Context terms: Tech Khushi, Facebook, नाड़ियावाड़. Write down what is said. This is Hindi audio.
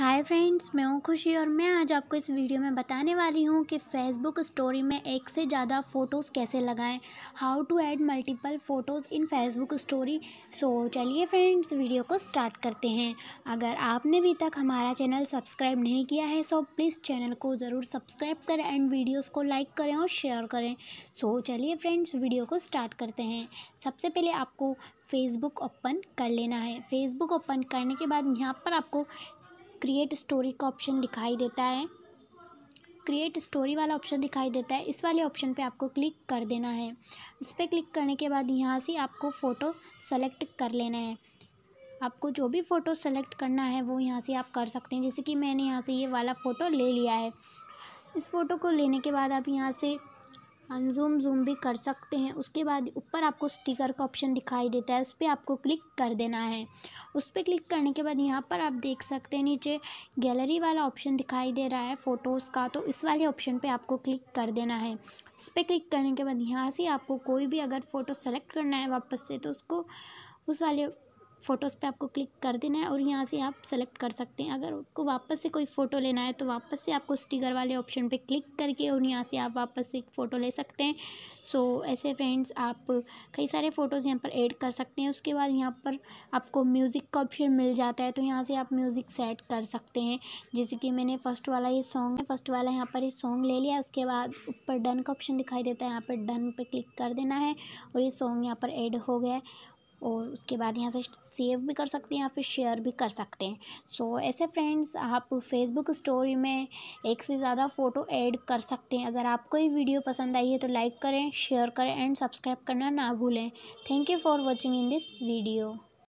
हाय फ्रेंड्स, मैं हूँ खुशी और मैं आज आपको इस वीडियो में बताने वाली हूँ कि फेसबुक स्टोरी में एक से ज़्यादा फ़ोटोज़ कैसे लगाएं, how to add multiple photos in Facebook story. So चलिए फ्रेंड्स, वीडियो को स्टार्ट करते हैं। अगर आपने अभी तक हमारा चैनल सब्सक्राइब नहीं किया है सो प्लीज़ चैनल को ज़रूर सब्सक्राइब करें एंड वीडियोज़ को लाइक करें और शेयर करें। सो चलिए फ्रेंड्स, वीडियो को स्टार्ट करते हैं। सबसे पहले आपको फेसबुक ओपन कर लेना है। फेसबुक ओपन करने के बाद यहाँ पर आपको क्रिएट स्टोरी का ऑप्शन दिखाई देता है। क्रिएट स्टोरी वाला ऑप्शन दिखाई देता है, इस वाले ऑप्शन पे आपको क्लिक कर देना है। इस पर क्लिक करने के बाद यहाँ से आपको फ़ोटो सेलेक्ट कर लेना है। आपको जो भी फ़ोटो सेलेक्ट करना है वो यहाँ से आप कर सकते हैं। जैसे कि मैंने यहाँ से ये वाला फ़ोटो ले लिया है। इस फ़ोटो को लेने के बाद आप यहाँ से अनजूम भी कर सकते हैं। उसके बाद ऊपर आपको स्टिकर का ऑप्शन दिखाई देता है, उस पर आपको क्लिक कर देना है। उस पर क्लिक करने के बाद यहाँ पर आप देख सकते हैं नीचे गैलरी वाला ऑप्शन दिखाई दे रहा है फ़ोटोज़ का, तो इस वाले ऑप्शन पे आपको क्लिक कर देना है। इस पर क्लिक करने के बाद यहाँ से आपको कोई भी अगर फ़ोटो सेलेक्ट करना है वापस से तो उसको उस वाले फ़ोटोज़ पे आपको क्लिक कर देना है और यहाँ से आप सेलेक्ट कर सकते हैं। अगर आपको वापस से कोई फ़ोटो लेना है तो वापस से आपको स्टिकर वाले ऑप्शन पे क्लिक करके और यहाँ से आप वापस से एक फ़ोटो ले सकते हैं। सो ऐसे फ्रेंड्स आप कई सारे फ़ोटोज़ यहाँ पर ऐड कर सकते हैं। उसके बाद यहाँ पर आपको म्यूज़िक का ऑप्शन मिल जाता है, तो यहाँ से आप म्यूज़िक सेट कर सकते हैं। जैसे कि मैंने फर्स्ट वाला यहाँ पर ये सॉन्ग ले लिया। उसके बाद ऊपर डन का ऑप्शन दिखाई देता है, यहाँ पर डन पर क्लिक कर देना है और ये सॉन्ग यहाँ पर ऐड हो गया। और उसके बाद यहाँ से सेव भी कर सकते हैं या फिर शेयर भी कर सकते हैं। सो ऐसे फ्रेंड्स आप फेसबुक स्टोरी में एक से ज़्यादा फ़ोटो ऐड कर सकते हैं। अगर आपको ये वीडियो पसंद आई है तो लाइक करें, शेयर करें एंड सब्सक्राइब करना ना भूलें। Thank you for watching in this video.